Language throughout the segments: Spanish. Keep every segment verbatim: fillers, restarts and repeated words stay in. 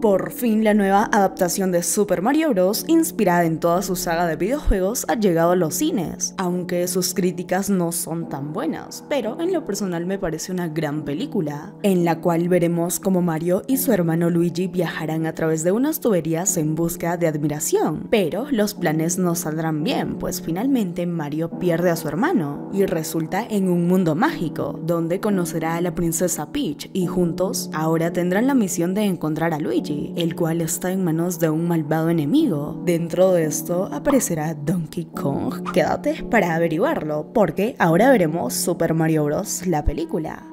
Por fin, la nueva adaptación de Super Mario Bros, inspirada en toda su saga de videojuegos, ha llegado a los cines, aunque sus críticas no son tan buenas, pero en lo personal me parece una gran película, en la cual veremos cómo Mario y su hermano Luigi viajarán a través de unas tuberías en busca de admiración, pero los planes no saldrán bien, pues finalmente Mario pierde a su hermano y resulta en un mundo mágico, donde conocerá a la princesa Peach y juntos ahora tendrán la misión de encontrar a Luigi, el cual está en manos de un malvado enemigo. Dentro de esto aparecerá Donkey Kong. Quédate para averiguarlo, porque ahora veremos Super Mario Bros, la película.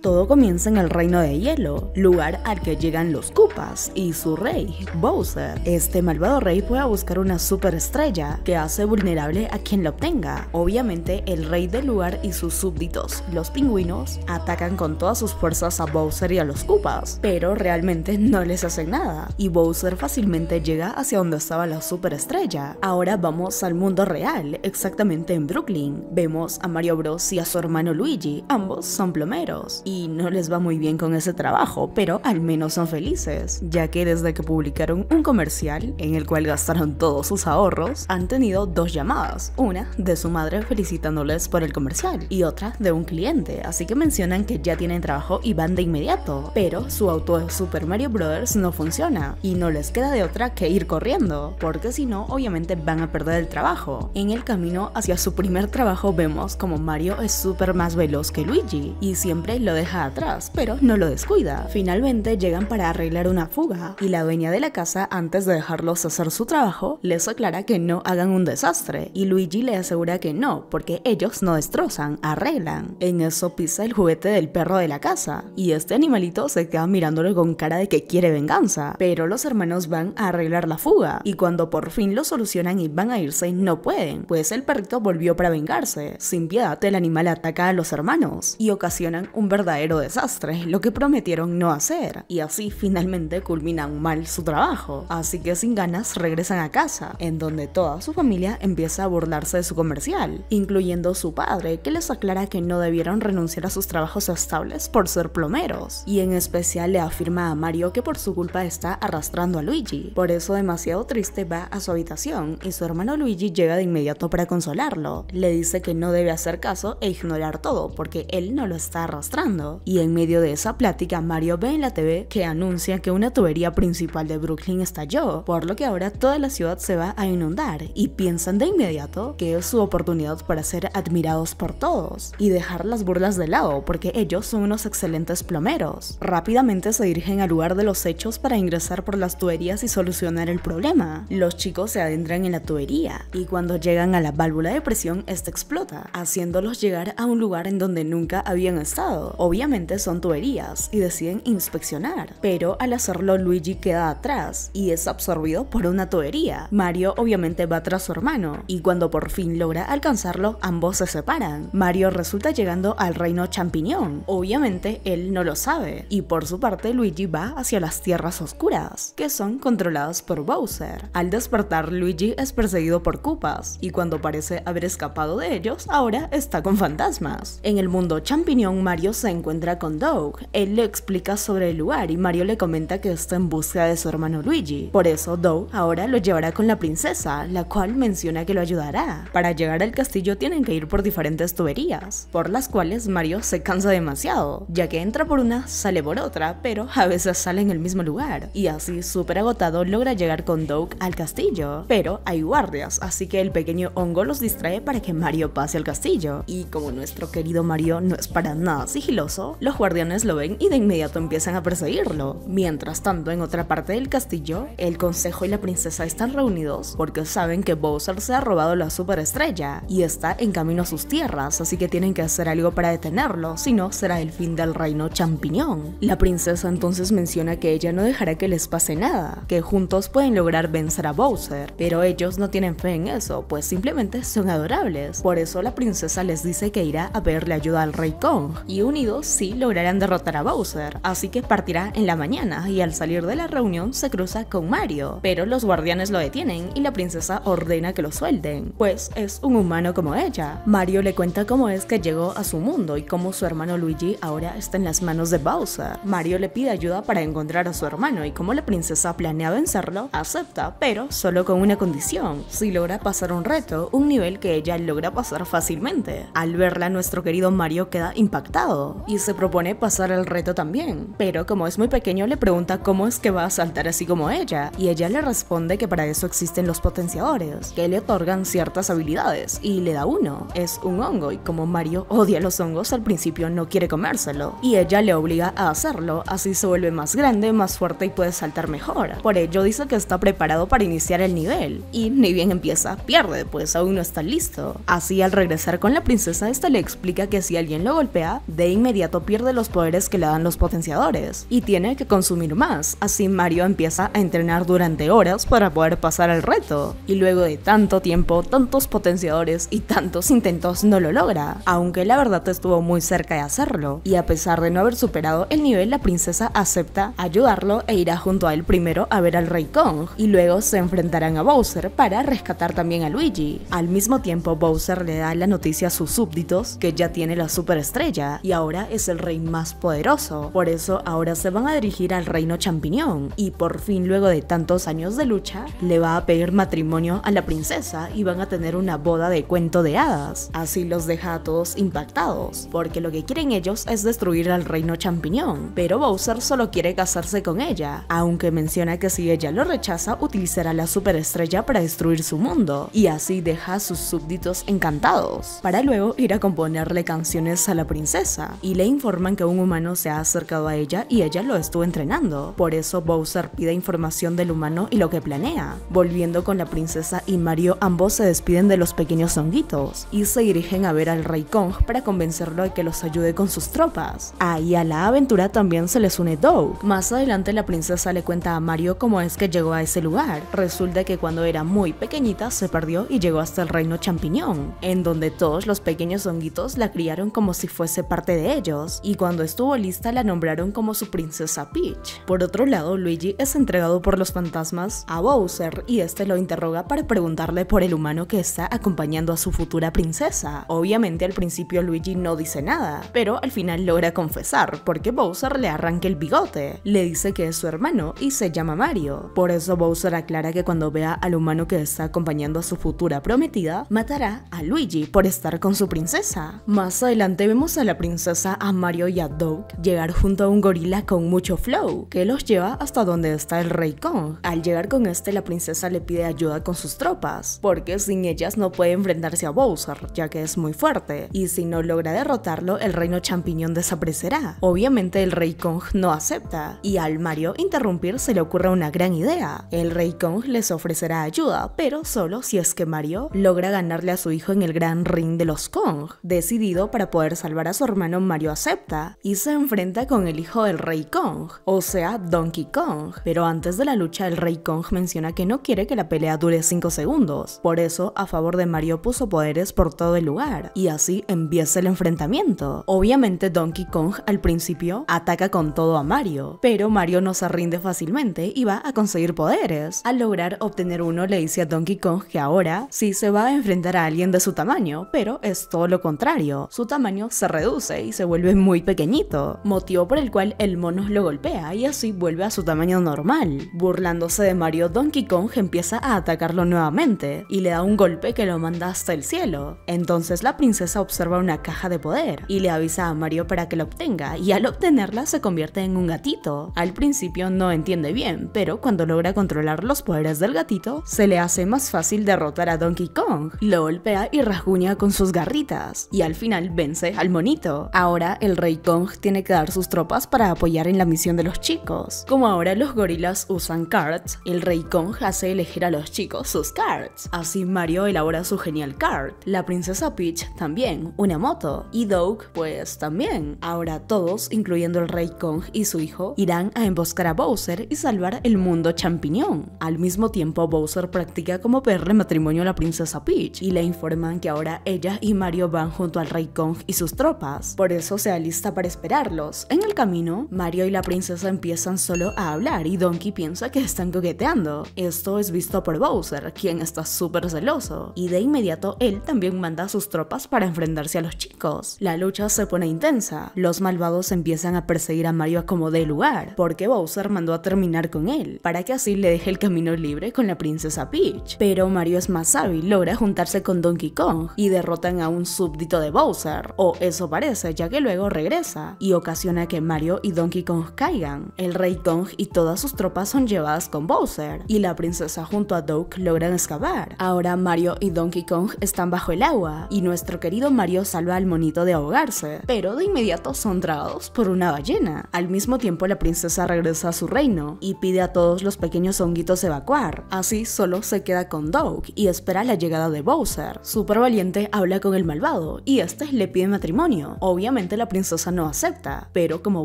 Todo comienza en el Reino de Hielo, lugar al que llegan los Koopas y su rey, Bowser. Este malvado rey puede buscar una superestrella que hace vulnerable a quien la obtenga. Obviamente, el rey del lugar y sus súbditos, los pingüinos, atacan con todas sus fuerzas a Bowser y a los Koopas, pero realmente no les hacen nada, y Bowser fácilmente llega hacia donde estaba la superestrella. Ahora vamos al mundo real, exactamente en Brooklyn. Vemos a Mario Bros y a su hermano Luigi, ambos son plomeros, y Y no les va muy bien con ese trabajo, pero al menos son felices, ya que desde que publicaron un comercial en el cual gastaron todos sus ahorros, han tenido dos llamadas, una de su madre felicitándoles por el comercial y otra de un cliente, así que mencionan que ya tienen trabajo y van de inmediato, pero su auto de Super Mario Bros no funciona y no les queda de otra que ir corriendo, porque si no obviamente van a perder el trabajo. En el camino hacia su primer trabajo vemos como Mario es súper más veloz que Luigi y siempre lo deja atrás, pero no lo descuida. Finalmente llegan para arreglar una fuga y la dueña de la casa, antes de dejarlos hacer su trabajo, les aclara que no hagan un desastre, y Luigi le asegura que no, porque ellos no destrozan, arreglan. En eso pisa el juguete del perro de la casa y este animalito se queda mirándolo con cara de que quiere venganza, pero los hermanos van a arreglar la fuga y cuando por fin lo solucionan y van a irse no pueden, pues el perrito volvió para vengarse. Sin piedad el animal ataca a los hermanos y ocasionan un verdadero desastre, lo que prometieron no hacer, y así finalmente culminan mal su trabajo, así que sin ganas regresan a casa, en donde toda su familia empieza a burlarse de su comercial, incluyendo su padre, que les aclara que no debieron renunciar a sus trabajos estables por ser plomeros, y en especial le afirma a Mario que por su culpa está arrastrando a Luigi. Por eso, demasiado triste, va a su habitación y su hermano Luigi llega de inmediato para consolarlo, le dice que no debe hacer caso e ignorar todo porque él no lo está arrastrando. Y en medio de esa plática, Mario ve en la T V que anuncia que una tubería principal de Brooklyn estalló, por lo que ahora toda la ciudad se va a inundar, y piensan de inmediato que es su oportunidad para ser admirados por todos y dejar las burlas de lado, porque ellos son unos excelentes plomeros. Rápidamente se dirigen al lugar de los hechos para ingresar por las tuberías y solucionar el problema. Los chicos se adentran en la tubería y cuando llegan a la válvula de presión, esta explota, haciéndolos llegar a un lugar en donde nunca habían estado. Obviamente son tuberías y deciden inspeccionar, pero al hacerlo Luigi queda atrás y es absorbido por una tubería. Mario obviamente va tras su hermano y cuando por fin logra alcanzarlo, ambos se separan. Mario resulta llegando al reino champiñón, obviamente él no lo sabe, y por su parte Luigi va hacia las tierras oscuras, que son controladas por Bowser. Al despertar, Luigi es perseguido por Koopas y cuando parece haber escapado de ellos, ahora está con fantasmas. En el mundo champiñón, Mario se encuentra encuentra con Doug. Él le explica sobre el lugar y Mario le comenta que está en busca de su hermano Luigi, por eso Doug ahora lo llevará con la princesa, la cual menciona que lo ayudará. Para llegar al castillo tienen que ir por diferentes tuberías, por las cuales Mario se cansa demasiado, ya que entra por una, sale por otra, pero a veces sale en el mismo lugar, y así súper agotado logra llegar con Doug al castillo, pero hay guardias, así que el pequeño hongo los distrae para que Mario pase al castillo, y como nuestro querido Mario no es para nada sigiloso, los guardianes lo ven y de inmediato empiezan a perseguirlo. Mientras tanto, en otra parte del castillo, el consejo y la princesa están reunidos porque saben que Bowser se ha robado la superestrella y está en camino a sus tierras, así que tienen que hacer algo para detenerlo, si no será el fin del reino champiñón. La princesa entonces menciona que ella no dejará que les pase nada, que juntos pueden lograr vencer a Bowser, pero ellos no tienen fe en eso, pues simplemente son adorables. Por eso la princesa les dice que irá a pedirle ayuda al rey Kong, y unidos amigos sí lograrán derrotar a Bowser, así que partirá en la mañana y al salir de la reunión se cruza con Mario, pero los guardianes lo detienen y la princesa ordena que lo suelten, pues es un humano como ella. Mario le cuenta cómo es que llegó a su mundo y cómo su hermano Luigi ahora está en las manos de Bowser. Mario le pide ayuda para encontrar a su hermano y como la princesa planea vencerlo, acepta, pero solo con una condición: si logra pasar un reto, un nivel que ella logra pasar fácilmente. Al verla, nuestro querido Mario queda impactado y se propone pasar el reto también, pero como es muy pequeño le pregunta cómo es que va a saltar así como ella, y ella le responde que para eso existen los potenciadores, que le otorgan ciertas habilidades, y le da uno, es un hongo, y como Mario odia los hongos al principio no quiere comérselo, y ella le obliga a hacerlo, así se vuelve más grande, más fuerte y puede saltar mejor. Por ello dice que está preparado para iniciar el nivel, y ni bien empieza, pierde, pues aún no está listo. Así al regresar con la princesa, esta le explica que si alguien lo golpea, de inmediato pierde los poderes que le dan los potenciadores, y tiene que consumir más, así Mario empieza a entrenar durante horas para poder pasar el reto, y luego de tanto tiempo, tantos potenciadores y tantos intentos no lo logra, aunque la verdad estuvo muy cerca de hacerlo, y a pesar de no haber superado el nivel, la princesa acepta ayudarlo e irá junto a él primero a ver al Rey Kong, y luego se enfrentarán a Bowser para rescatar también a Luigi. Al mismo tiempo, Bowser le da la noticia a sus súbditos que ya tiene la superestrella y ahora es el rey más poderoso, por eso ahora se van a dirigir al Reino Champiñón, y por fin luego de tantos años de lucha, le va a pedir matrimonio a la princesa y van a tener una boda de cuento de hadas. Así los deja a todos impactados, porque lo que quieren ellos es destruir al Reino Champiñón, pero Bowser solo quiere casarse con ella, aunque menciona que si ella lo rechaza utilizará la superestrella para destruir su mundo, y así deja a sus súbditos encantados, para luego ir a componerle canciones a la princesa, y le informan que un humano se ha acercado a ella y ella lo estuvo entrenando, por eso Bowser pide información del humano y lo que planea. Volviendo con la princesa y Mario, ambos se despiden de los pequeños honguitos y se dirigen a ver al Rey Kong para convencerlo de que los ayude con sus tropas. Ahí a la aventura también se les une Doug. Más adelante la princesa le cuenta a Mario cómo es que llegó a ese lugar, resulta que cuando era muy pequeñita se perdió y llegó hasta el Reino Champiñón, en donde todos los pequeños honguitos la criaron como si fuese parte de ellos, y cuando estuvo lista la nombraron como su princesa Peach. Por otro lado, Luigi es entregado por los fantasmas a Bowser y este lo interroga para preguntarle por el humano que está acompañando a su futura princesa. Obviamente al principio Luigi no dice nada, pero al final logra confesar porque Bowser le arranca el bigote, le dice que es su hermano y se llama Mario, por eso Bowser aclara que cuando vea al humano que está acompañando a su futura prometida, matará a Luigi por estar con su princesa. Más adelante vemos a la princesa, a Mario y a Doug llegar junto a un gorila con mucho flow, que los lleva hasta donde está el Rey Kong. Al llegar con este, la princesa le pide ayuda con sus tropas, porque sin ellas no puede enfrentarse a Bowser, ya que es muy fuerte, y si no logra derrotarlo, el Reino Champiñón desaparecerá. Obviamente el Rey Kong no acepta, y al Mario interrumpir se le ocurre una gran idea. El Rey Kong les ofrecerá ayuda, pero solo si es que Mario logra ganarle a su hijo en el gran ring de los Kong. Decidido para poder salvar a su hermano, Mario acepta y se enfrenta con el hijo del Rey Kong, o sea Donkey Kong, pero antes de la lucha el Rey Kong menciona que no quiere que la pelea dure cinco segundos, por eso a favor de Mario puso poderes por todo el lugar y así empieza el enfrentamiento. Obviamente Donkey Kong al principio ataca con todo a Mario, pero Mario no se rinde fácilmente y va a conseguir poderes. Al lograr obtener uno le dice a Donkey Kong que ahora sí se va a enfrentar a alguien de su tamaño, pero es todo lo contrario, su tamaño se reduce y se vuelve muy pequeñito, motivo por el cual el mono lo golpea y así vuelve a su tamaño normal. Burlándose de Mario, Donkey Kong empieza a atacarlo nuevamente y le da un golpe que lo manda hasta el cielo. Entonces la princesa observa una caja de poder y le avisa a Mario para que la obtenga, y al obtenerla se convierte en un gatito. Al principio no entiende bien, pero cuando logra controlar los poderes del gatito, se le hace más fácil derrotar a Donkey Kong, lo golpea y rasguña con sus garritas, y al final vence al monito. Ahora el Rey Kong tiene que dar sus tropas para apoyar en la misión de los chicos. Como ahora los gorilas usan cards, el Rey Kong hace elegir a los chicos sus cards, así Mario elabora su genial card, la princesa Peach también, una moto, y Doug pues también. Ahora todos, incluyendo el Rey Kong y su hijo, irán a emboscar a Bowser y salvar el mundo champiñón. Al mismo tiempo Bowser practica como pedirle matrimonio a la princesa Peach y le informan que ahora ella y Mario van junto al Rey Kong y sus tropas, por eso universo se alista para esperarlos. En el camino, Mario y la princesa empiezan solo a hablar y Donkey piensa que están coqueteando. Esto es visto por Bowser, quien está súper celoso, y de inmediato él también manda a sus tropas para enfrentarse a los chicos. La lucha se pone intensa, los malvados empiezan a perseguir a Mario a como dé lugar, porque Bowser mandó a terminar con él, para que así le deje el camino libre con la princesa Peach. Pero Mario es más hábil, logra juntarse con Donkey Kong y derrotan a un súbdito de Bowser, o eso parece, ya que luego regresa, y ocasiona que Mario y Donkey Kong caigan. El rey Kong y todas sus tropas son llevadas con Bowser, y la princesa junto a Doug logran escapar. Ahora Mario y Donkey Kong están bajo el agua, y nuestro querido Mario salva al monito de ahogarse, pero de inmediato son tragados por una ballena. Al mismo tiempo la princesa regresa a su reino, y pide a todos los pequeños honguitos evacuar, así solo se queda con Doug, y espera la llegada de Bowser. Súper valiente habla con el malvado, y este le pide matrimonio. Obviamente la princesa no acepta, pero como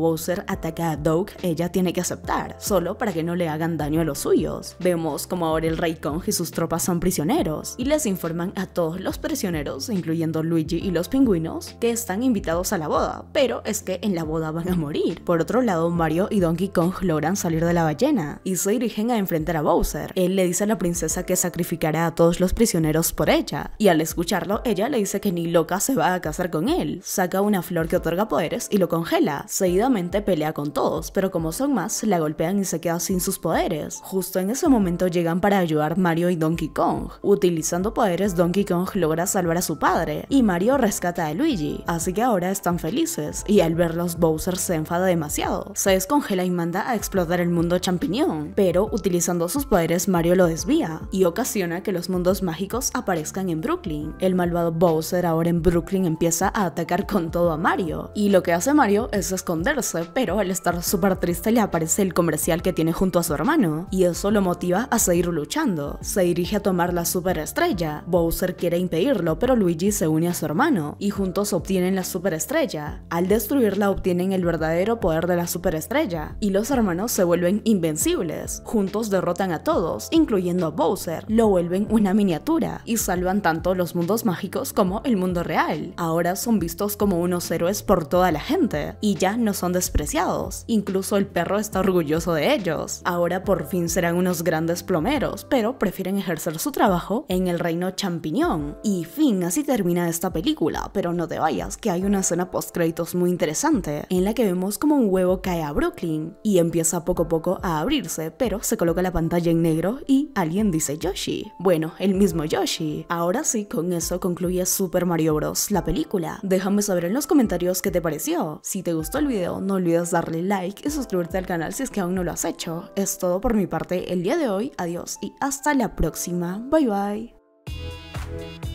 Bowser ataca a Doug, ella tiene que aceptar, solo para que no le hagan daño a los suyos. Vemos como ahora el rey Kong y sus tropas son prisioneros, y les informan a todos los prisioneros, incluyendo Luigi y los pingüinos, que están invitados a la boda, pero es que en la boda van a morir. Por otro lado, Mario y Donkey Kong logran salir de la ballena, y se dirigen a enfrentar a Bowser. Él le dice a la princesa que sacrificará a todos los prisioneros por ella, y al escucharlo, ella le dice que ni loca se va a casar con él. Saca una flor que otorga poderes y lo congela. Seguidamente pelea con todos, pero como son más, la golpean y se queda sin sus poderes. Justo en ese momento llegan para ayudar Mario y Donkey Kong. Utilizando poderes, Donkey Kong logra salvar a su padre, y Mario rescata a Luigi, así que ahora están felices, y al verlos Bowser se enfada demasiado, se descongela y manda a explotar el mundo champiñón, pero utilizando sus poderes Mario lo desvía, y ocasiona que los mundos mágicos aparezcan en Brooklyn. El malvado Bowser ahora en Brooklyn empieza a atacar con todo a Mario, y lo que hace Mario es esconderse, pero al estar súper triste le aparece el comercial que tiene junto a su hermano, y eso lo motiva a seguir luchando. Se dirige a tomar la superestrella. Bowser quiere impedirlo, pero Luigi se une a su hermano, y juntos obtienen la superestrella. Al destruirla obtienen el verdadero poder de la superestrella, y los hermanos se vuelven invencibles. Juntos derrotan a todos, incluyendo a Bowser, lo vuelven una miniatura, y salvan tanto los mundos mágicos como el mundo real. Ahora son vistos como unos héroes por toda la gente, y ya no son despreciados. Incluso el perro está orgulloso de ellos. Ahora por fin serán unos grandes plomeros, pero prefieren ejercer su trabajo en el reino champiñón. Y fin, así termina esta película, pero no te vayas, que hay una escena post créditos muy interesante, en la que vemos como un huevo cae a Brooklyn, y empieza poco a poco a abrirse, pero se coloca la pantalla en negro y alguien dice Yoshi. Bueno, el mismo Yoshi. Ahora sí, con eso concluye Super Mario Bros. La película. Déjame saber en los comentarios qué te pareció. Si te gustó el video, no olvides darle like y suscribirte al canal si es que aún no lo has hecho. Es todo por mi parte el día de hoy, adiós y hasta la próxima. Bye bye.